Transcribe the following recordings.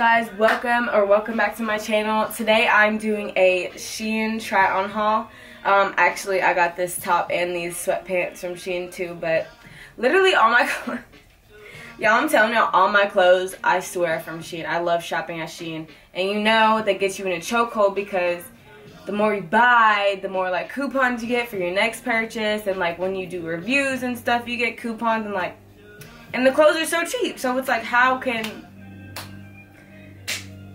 guys, welcome back to my channel. Today I'm doing a Shein try on haul. Actually I got this top and these sweatpants from Shein too, but literally all my clothes, y'all, I'm telling y'all, all my clothes, I swear, from Shein. I love shopping at Shein, and you know that gets you in a chokehold because the more you buy, the more like coupons you get for your next purchase, and like when you do reviews and stuff you get coupons, and like, and the clothes are so cheap, so it's like, how can...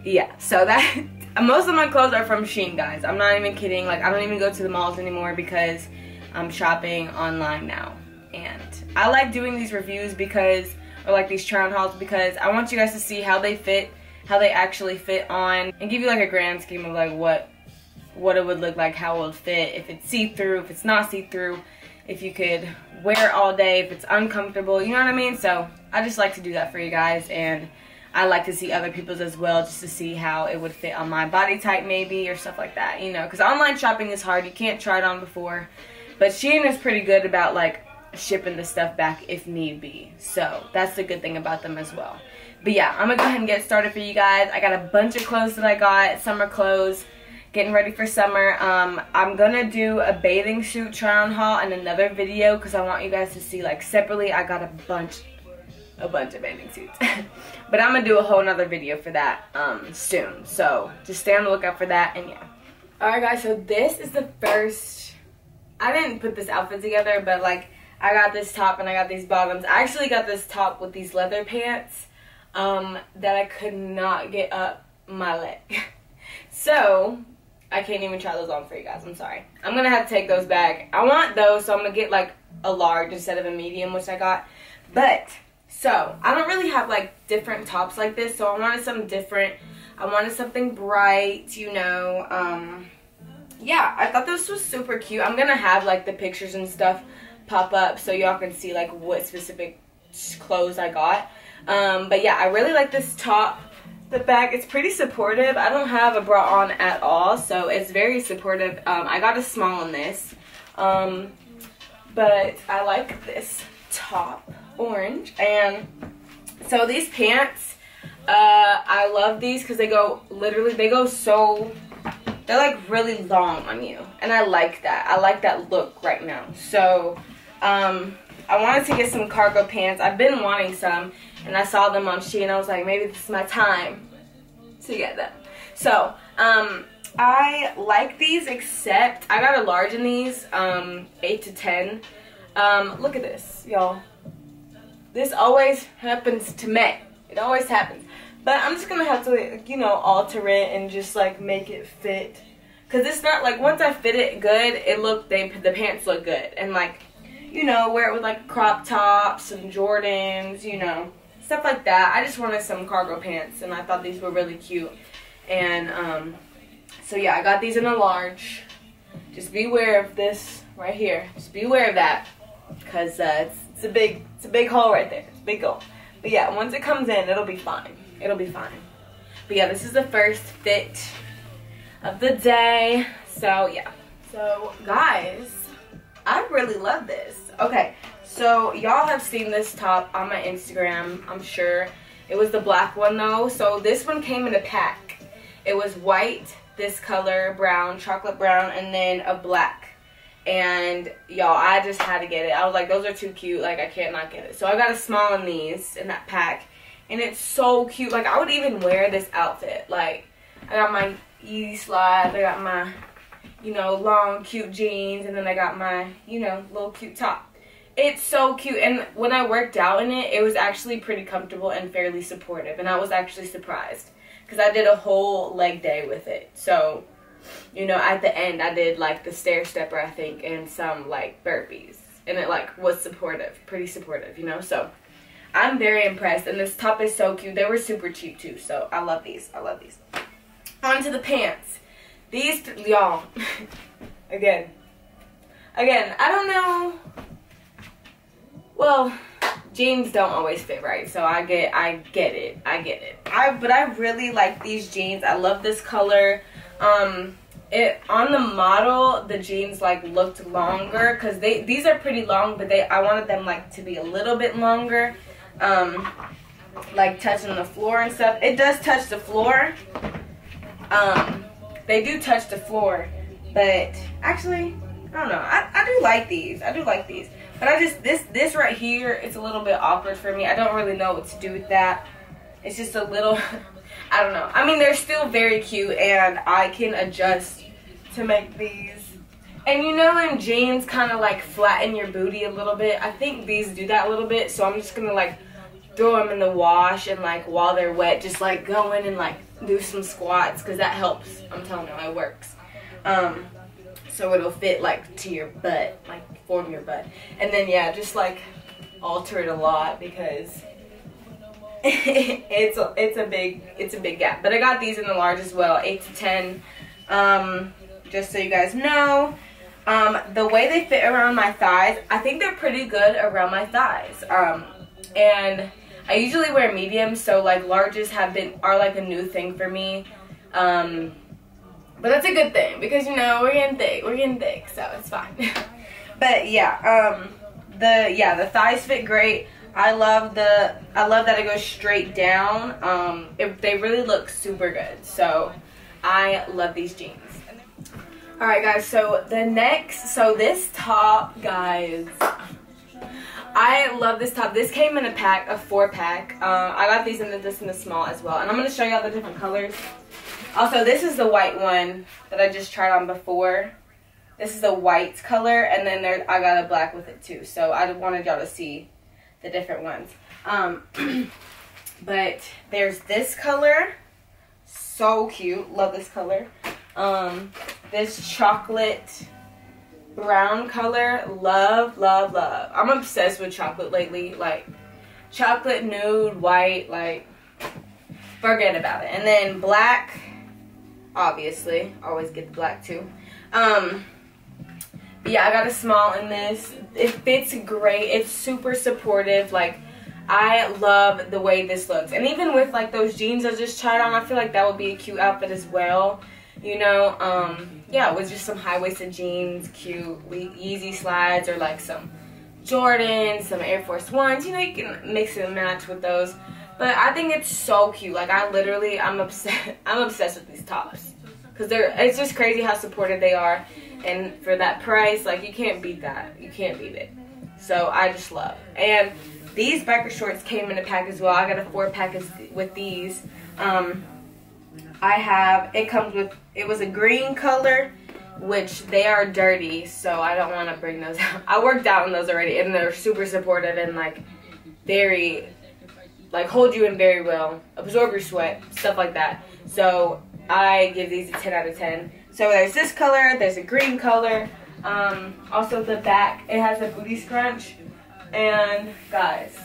Yeah, so that, most of my clothes are from Shein, guys. I'm not even kidding. Like, I don't even go to the malls anymore because I'm shopping online now. And I like doing these reviews because, or like these try on hauls, because I want you guys to see how they fit, how they actually fit on, and give you like a grand scheme of like what it would look like, how it would fit, if it's see-through, if it's not see-through, if you could wear it all day, if it's uncomfortable, you know what I mean? So I just like to do that for you guys, and I like to see other people's as well, just to see how it would fit on my body type maybe, or stuff like that, you know, because online shopping is hard. You can't try it on before, but Shein is pretty good about like shipping the stuff back if need be, so that's the good thing about them as well. But yeah, I'm gonna go ahead and get started for you guys. I got a bunch of clothes that I got, summer clothes, getting ready for summer. I'm gonna do a bathing suit try on haul in another video because I want you guys to see like separately. I got a bunch of bathing suits but I'm gonna do a whole nother video for that soon, so just stay on the lookout for that. And yeah, alright guys, so this is the first, I didn't put this outfit together, but like I got this top and I got these bottoms. I actually got this top with these leather pants that I could not get up my leg so I can't even try those on for you guys. I'm sorry, I'm gonna have to take those back. I want those, so I'm gonna get like a large instead of a medium, which I got. But so, I don't really have like different tops like this, so I wanted something different. I wanted something bright, you know. Yeah, I thought this was super cute. I'm gonna have like the pictures and stuff pop up so y'all can see like what specific clothes I got. But yeah, I really like this top. The back, it's pretty supportive. I don't have a bra on at all, so it's very supportive. I got a small on this. But I like this top, orange. And so these pants, I love these because they go, literally they go so, they're like really long on you, and I like that. I like that look right now. So I wanted to get some cargo pants. I've been wanting some, and I saw them on Shein. I was like, maybe this is my time to get them. So I like these, except I got a large in these, 8 to 10. Look at this, y'all. This always happens to me. It always happens. But I'm just gonna have to, you know, alter it and just like make it fit. Cause it's not like, once I fit it good, it looked, the pants look good, and like, you know, wear it with like crop tops and Jordans, you know, stuff like that. I just wanted some cargo pants, and I thought these were really cute. And so yeah, I got these in a large. Just beware of this right here. Just beware of that, cause it's a big hole right there. It's a big hole. But yeah, once it comes in, it'll be fine. It'll be fine. But yeah, this is the first fit of the day. So yeah. So guys, I really love this. Okay, so y'all have seen this top on my Instagram, I'm sure. It was the black one though. So this one came in a pack. It was white, this color, brown, chocolate brown, and then a black. And y'all, I just had to get it. I was like, those are too cute, like I can't not get it. So I got a small in these, in that pack, and it's so cute. Like, I would even wear this outfit. Like, I got my easy slides, I got my, you know, long cute jeans, and then I got my, you know, little cute top. It's so cute, and when I worked out in it, it was actually pretty comfortable and fairly supportive, and I was actually surprised because I did a whole leg day with it. So, you know, at the end I did like the stair stepper, I think, and some like burpees, and it like was supportive, pretty supportive, you know. So I'm very impressed, and this top is so cute. They were super cheap too, so I love these. I love these. On to the pants. These, y'all, again, I don't know, well, jeans don't always fit right, so I get it, but I really like these jeans. I love this color. It, on the model, the jeans like looked longer, because these are pretty long, but I wanted them like to be a little bit longer. like touching the floor and stuff. It does touch the floor. They do touch the floor, but actually, I don't know. I do like these. I do like these. But I just, this right here, it's a little bit awkward for me. I don't really know what to do with that. It's just a little, I don't know. I mean, they're still very cute, and I can adjust to make these. And you know when jeans kind of like flatten your booty a little bit? I think these do that a little bit, so I'm just going to like throw them in the wash and like while they're wet, just like go in and like do some squats because that helps. I'm telling you, it works. So it'll fit like to your butt, like form your butt. And then yeah, just like alter it a lot because it's a big gap. But I got these in the large as well, 8 to 10. Just so you guys know, the way they fit around my thighs, I think they're pretty good around my thighs. And I usually wear mediums, so like larges are like a new thing for me. But that's a good thing because, you know, we're getting thick, so it's fine. But yeah, the thighs fit great. I love that it goes straight down. They really look super good, so I love these jeans. Alright guys, so this top, guys, I love this top. This came in a pack, a 4-pack. I got these in the small as well. And I'm going to show y'all the different colors. Also, this is the white one that I just tried on before. This is the white color, and then I got a black with it too. So I wanted y'all to see the different ones. But there's this color. So cute. Love this color. This chocolate brown color, love. I'm obsessed with chocolate lately, like chocolate, nude, white, like forget about it. And then black, obviously, always get the black too. Yeah, I got a small in this. It fits great. It's super supportive. Like, I love the way this looks. And even with like those jeans I just tried on, I feel like that would be a cute outfit as well. You know, yeah, with just some high-waisted jeans, cute Yeezy slides, or like some Jordans, some Air Force Ones. You know, you can mix and match with those. But I think it's so cute. Like, I'm obsessed. I'm obsessed with these tops because it's just crazy how supportive they are. And for that price, like, you can't beat that. You can't beat it. So I just love. And these biker shorts came in a pack as well. I got a 4-pack with these. It was a green color, which they are dirty, so I don't want to bring those out. I worked out in those already, and they're super supportive and like very, like hold you in very well, absorb your sweat, stuff like that. So I give these a 10 out of 10. So there's this color, there's a green color. Also the back, it has a booty scrunch. And guys,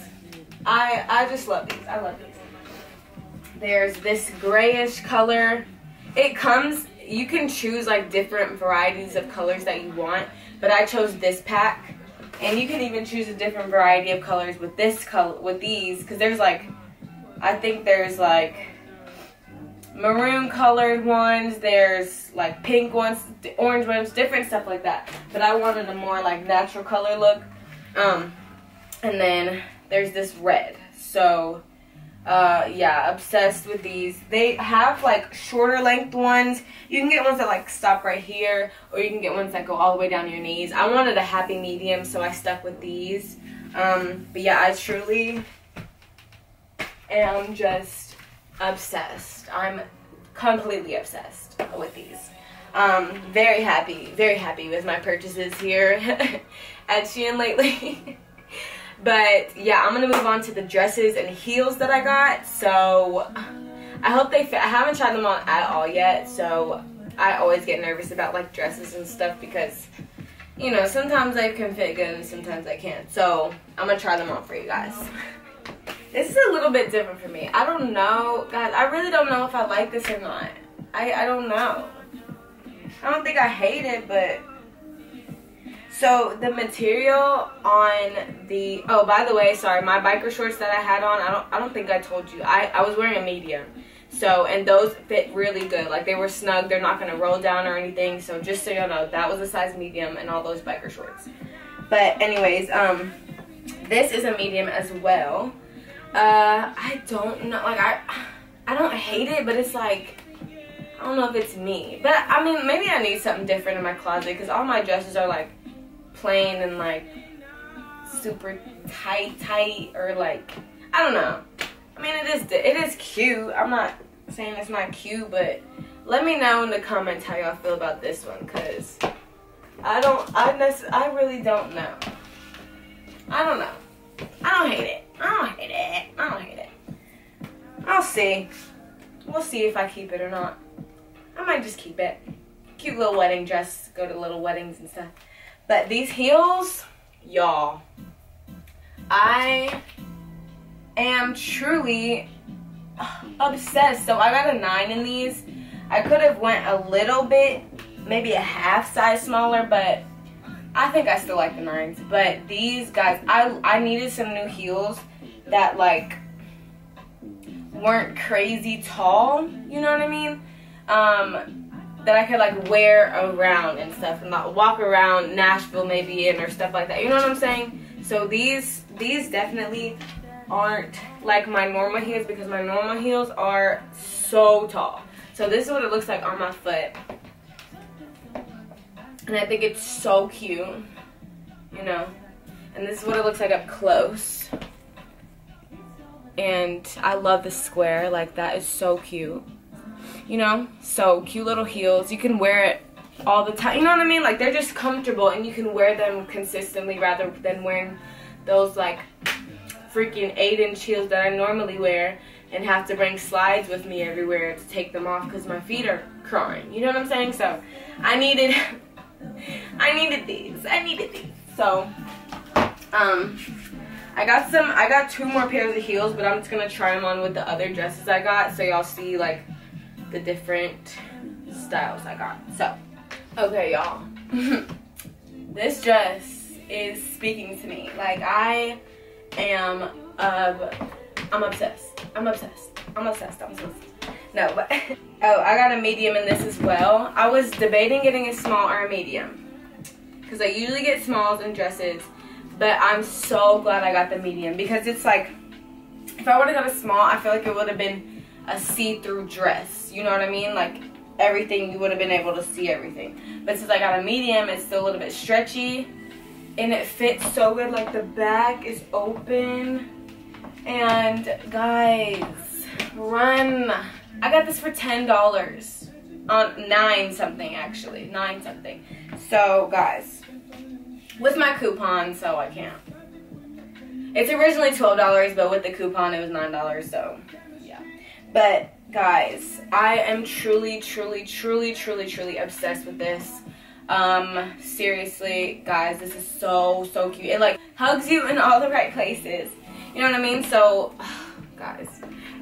I just love these. I love these. There's this grayish color. It comes, you can choose like different varieties of colors that you want, but I chose this pack. And you can even choose a different variety of colors with this with these, because there's like, I think there's like maroon colored ones, there's like pink ones, orange ones, different stuff like that. But I wanted a more like natural color look. And then there's this red. So yeah, obsessed with these. They have like shorter length ones. You can get ones that like stop right here, or you can get ones that go all the way down your knees. I wanted a happy medium, so I stuck with these. But yeah, I truly am just obsessed. I'm completely obsessed with these. Very happy with my purchases here at Shein lately. But yeah, I'm gonna move on to the dresses and heels that I got. So I hope they fit. I haven't tried them on at all yet, so I always get nervous about like dresses and stuff because, you know, sometimes they can fit good and sometimes they can't. So I'm gonna try them on for you guys. This is a little bit different for me. I don't know, guys. I really don't know if I like this or not. I don't know. I don't think I hate it, but. So the material on the, oh, by the way, sorry, my biker shorts that I had on, I don't think I told you. I was wearing a medium. So, and those fit really good. Like, they were snug. They're not going to roll down or anything. So just so y'all know, that was a size medium and all those biker shorts. But anyways, this is a medium as well. I don't know, like I don't hate it, but it's like, I don't know if it's me. But I mean, maybe I need something different in my closet, because all my dresses are like plain and like super tight, or like, I don't know. I mean, it is cute. I'm not saying it's not cute, but let me know in the comments how y'all feel about this one, because I really don't know. I don't know. I don't hate it. I don't hate it. I'll see. We'll see if I keep it or not. I might just keep it. Cute little wedding dress. Go to little weddings and stuff. But these heels, y'all, I am truly obsessed. So I got a 9 in these. I could have went a little bit, maybe a half size smaller, but I think I still like the 9s. But these guys, I needed some new heels that like weren't crazy tall, you know what I mean? That I could like wear around and stuff, and not walk around Nashville maybe in, or stuff like that, you know what I'm saying? So these definitely aren't like my normal heels, because my normal heels are so tall. So this is what it looks like on my foot, and I think it's so cute, you know. And this is what it looks like up close. And I love the square, like that is so cute, you know. So cute little heels, you can wear it all the time, you know what I mean? Like they're just comfortable, and you can wear them consistently rather than wearing those like freaking 8-inch heels that I normally wear and have to bring slides with me everywhere to take them off because my feet are crying, you know what I'm saying? So I needed these. So I got two more pairs of heels, but I'm just gonna try them on with the other dresses I got, so y'all see like the different styles I got. So okay, y'all, this dress is speaking to me. Like I'm obsessed. I'm obsessed. No, but oh, I got a medium in this as well. I was debating getting a small or a medium, because I usually get smalls in dresses. But I'm so glad I got the medium, because it's like, if I would have got a small, I feel like it would have been a see-through dress. You know what I mean? Like everything, you would have been able to see everything. But since I got a medium, it's still a little bit stretchy, and it fits so good. Like the back is open, and guys, run! I got this for $10 on 9 something, actually 9 something. So guys, with my coupon, so I can't. It's originally $12, but with the coupon it was $9, so yeah. But guys, I am truly obsessed with this. Seriously, guys, this is so cute. It like hugs you in all the right places. You know what I mean? So guys,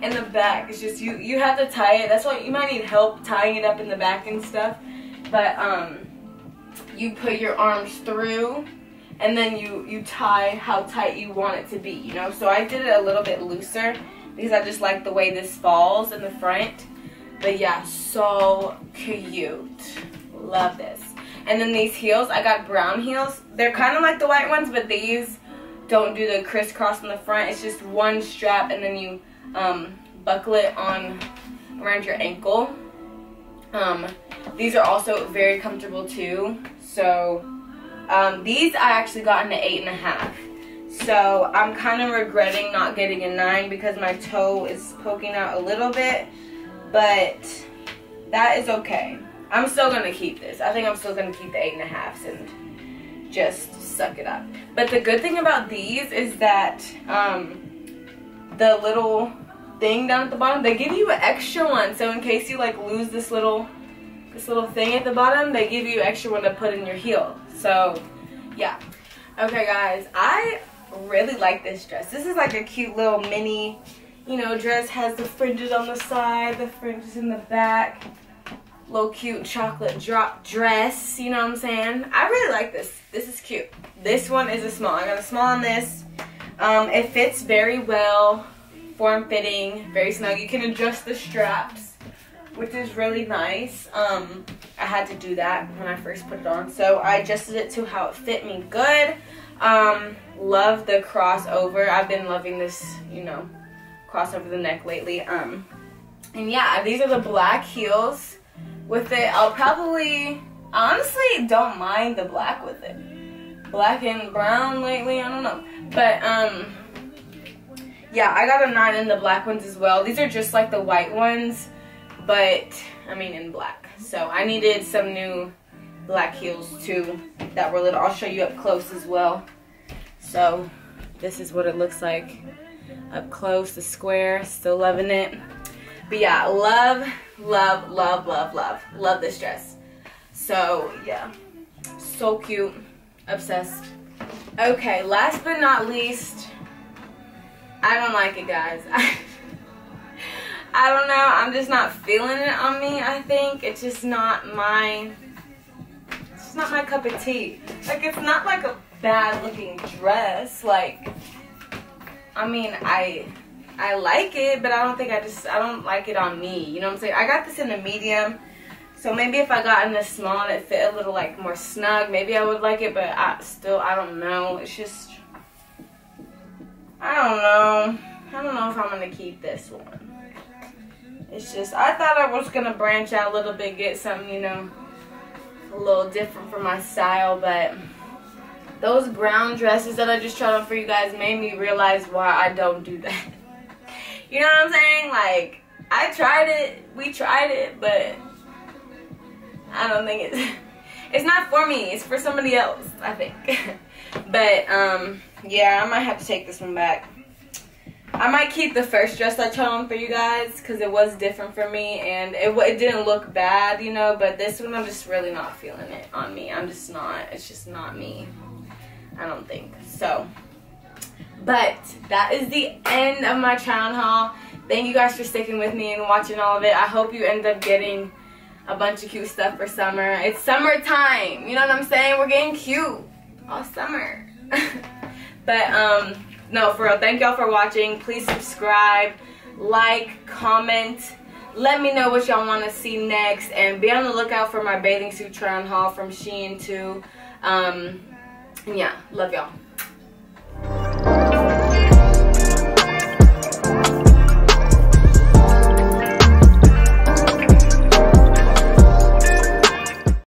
in the back, it's just you have to tie it. That's why you might need help tying it up in the back and stuff. But you put your arms through, and then you tie how tight you want it to be, you know? So I did it a little bit looser, because I just like the way this falls in the front. But yeah, so cute. Love this. And then these heels, I got brown heels. They're kind of like the white ones, but these don't do the crisscross in the front. It's just one strap, and then you buckle it on around your ankle. These are also very comfortable too. So these I actually got in the 8.5. So I'm kind of regretting not getting a 9, because my toe is poking out a little bit, but that is okay. I'm still gonna keep this. I think I'm still gonna keep the 8.5s and just suck it up. But the good thing about these is that the little thing down at the bottom, they give you an extra one, so in case you like lose this little thing at the bottom, they give you an extra one to put in your heel. So yeah. Okay guys, I really like this dress. This is like a cute little mini, you know, dress. Has the fringes on the side, the fringes in the back, little cute chocolate drop dress, you know what I'm saying? I really like this. This is cute. This one is a small. I got a small on this. It fits very well. Form-fitting, very snug. You can adjust the straps, which is really nice. I had to do that when I first put it on, so I adjusted it to how it fit me good. Love the crossover. I've been loving this, you know, crossed over the neck lately. And yeah, these are the black heels with it. I'll probably, honestly, don't mind the black with it. Black and brown lately, I don't know. But, yeah, I got a 9 in the black ones as well. These are just like the white ones, but, I mean, in black. So I needed some new black heels too that were little. I'll show you up close as well. So this is what it looks like up close, the square. Still loving it. But yeah, love this dress. So yeah, so cute, obsessed. Okay, last but not least, I don't like it, guys. I don't know, I'm just not feeling it on me, I think. It's just not my, it's just not my cup of tea. Like, it's not like a bad looking dress. Like, I mean, I like it, but I don't think I don't like it on me. You know what I'm saying? I got this in a medium, so maybe if I got in a small and it fit a little like more snug, maybe I would like it, but I don't know. It's just, I don't know. I don't know if I'm going to keep this one. It's just, I thought I was going to branch out a little bit, get something, you know, a little different for my style, but those brown dresses that I just tried on for you guys made me realize why I don't do that. You know what I'm saying? Like, I tried it, we tried it, but I don't think it's not for me. It's for somebody else, I think. But, yeah, I might have to take this one back. I might keep the first dress I tried on for you guys because it was different for me and it didn't look bad, you know, but this one I'm just really not feeling it on me. I'm just not. It's just not me, I don't think. So, but that is the end of my try-on haul. Thank you guys for sticking with me and watching all of it. I hope you end up getting a bunch of cute stuff for summer. It's summertime. You know what I'm saying? We're getting cute all summer. But, no, for real, thank y'all for watching. Please subscribe, like, comment. Let me know what y'all want to see next. And be on the lookout for my bathing suit try-on haul from Shein too. And yeah, love y'all.